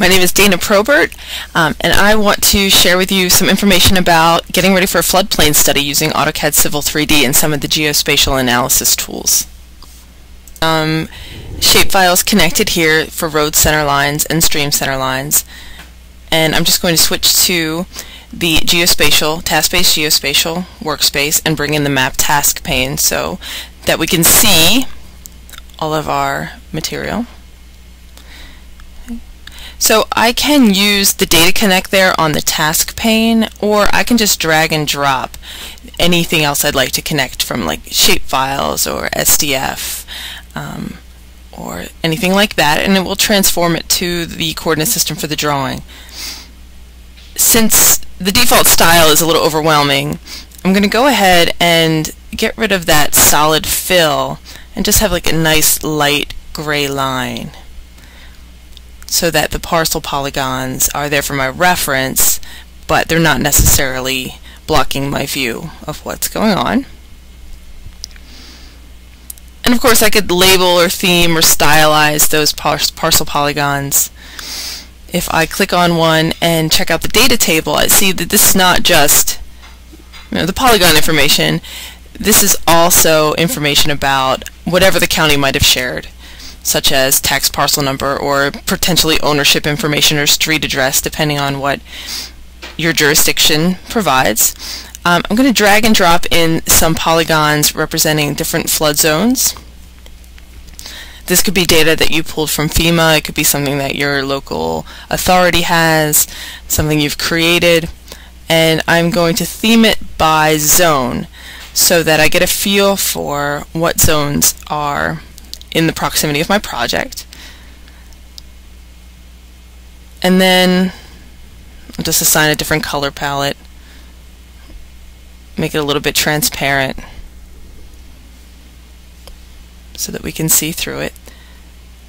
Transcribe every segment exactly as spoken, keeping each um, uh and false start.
My name is Dana Probert, um, and I want to share with you some information about getting ready for a floodplain study using AutoCAD Civil three D and some of the geospatial analysis tools. Um, Shapefiles connected here for road center lines and stream center lines, and I'm just going to switch to the geospatial, task-based geospatial workspace and bring in the map task pane so that we can see all of our material. So I can use the data connect there on the task pane, or I can just drag and drop anything else I'd like to connect from, like Shapefiles or S D F um, or anything like that, and it will transform it to the coordinate system for the drawing. Since the default style is a little overwhelming, I'm going to go ahead and get rid of that solid fill and just have like a nice light gray line, so that the parcel polygons are there for my reference, but they're not necessarily blocking my view of what's going on. And of course I could label or theme or stylize those par parcel polygons. If I click on one and check out the data table, I see that this is not just, you know, the polygon information. This is also information about whatever the county might have shared, such as tax parcel number or potentially ownership information or street address, depending on what your jurisdiction provides. Um, I'm going to drag and drop in some polygons representing different flood zones. This could be data that you pulled from FEMA, it could be something that your local authority has, something you've created, and I'm going to theme it by zone so that I get a feel for what zones are in the proximity of my project. And then I'll just assign a different color palette, make it a little bit transparent so that we can see through it.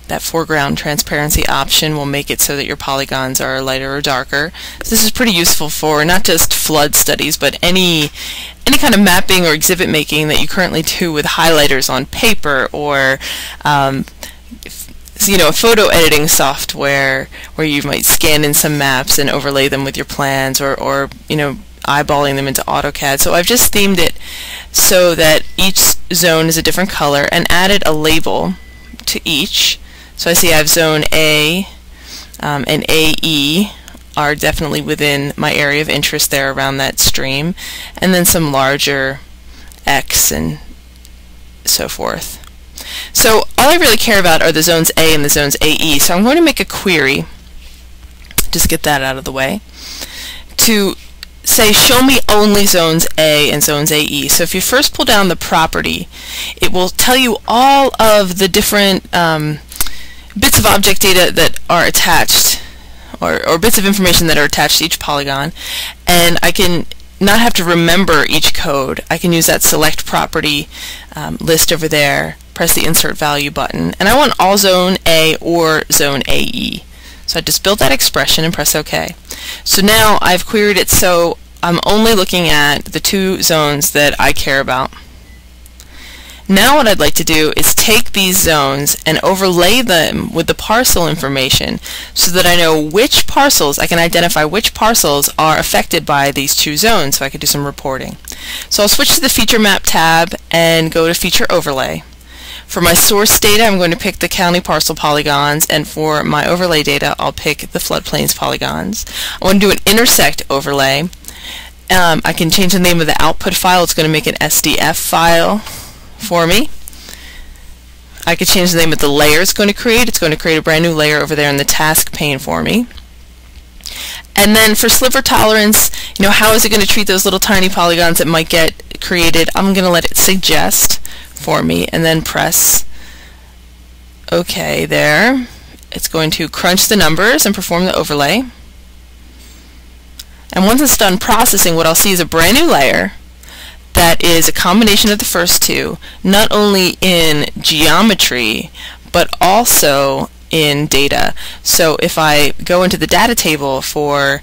That foreground transparency option will make it so that your polygons are lighter or darker. So this is pretty useful for not just flood studies, but any any kind of mapping or exhibit making that you currently do with highlighters on paper, or um, you know, photo editing software where you might scan in some maps and overlay them with your plans, or, or you know, eyeballing them into AutoCAD. So I've just themed it so that each zone is a different color and added a label to each. So I see I have zone A um, and A E are definitely within my area of interest there around that stream, and then some larger X and so forth. So all I really care about are the zones A and the zones A E, so I'm going to make a query, just get that out of the way, to say show me only zones A and zones A E. So if you first pull down the property, it will tell you all of the different um, bits of object data that are attached, Or, or bits of information that are attached to each polygon, and I can not have to remember each code. I can use that select property um, list over there, press the insert value button, and I want all zone A or zone A E. So I just build that expression and press OK. So now I've queried it so I'm only looking at the two zones that I care about. Now what I'd like to do is take these zones and overlay them with the parcel information so that I know which parcels, I can identify which parcels are affected by these two zones, so I could do some reporting. So I'll switch to the Feature Map tab and go to Feature Overlay. For my source data, I'm going to pick the county parcel polygons, and for my overlay data, I'll pick the floodplains polygons. I want to do an intersect overlay. Um, I can change the name of the output file. It's going to make an S D F file for me. I could change the name of the layer it's going to create. It's going to create a brand new layer over there in the task pane for me. And then for sliver tolerance, you know, how is it going to treat those little tiny polygons that might get created? I'm going to let it suggest for me and then press OK there. It's going to crunch the numbers and perform the overlay. And once it's done processing, what I'll see is a brand new layer that is a combination of the first two, not only in geometry but also in data. So if I go into the data table for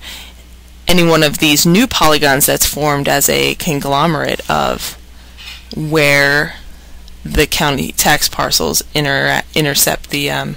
any one of these new polygons that's formed as a conglomerate of where the county tax parcels inter intercept the, um,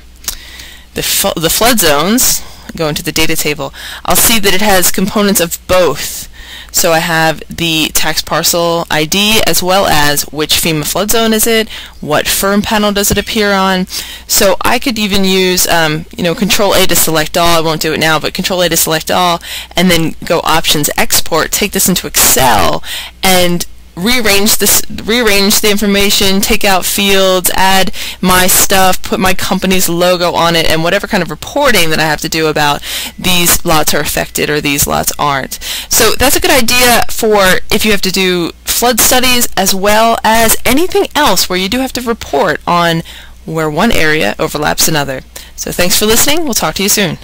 the, the flood zones, go into the data table, I'll see that it has components of both. So I have the tax parcel I D as well as which FEMA flood zone is it, what FIRM panel does it appear on. So I could even use, um, you know, Control A to select all. I won't do it now, but Control A to select all, and then go Options Export, take this into Excel, and rearrange this, rearrange the information, take out fields, add my stuff, put my company's logo on it, and whatever kind of reporting that I have to do about these lots are affected or these lots aren't. So that's a good idea for if you have to do flood studies as well as anything else where you do have to report on where one area overlaps another. So thanks for listening. We'll talk to you soon.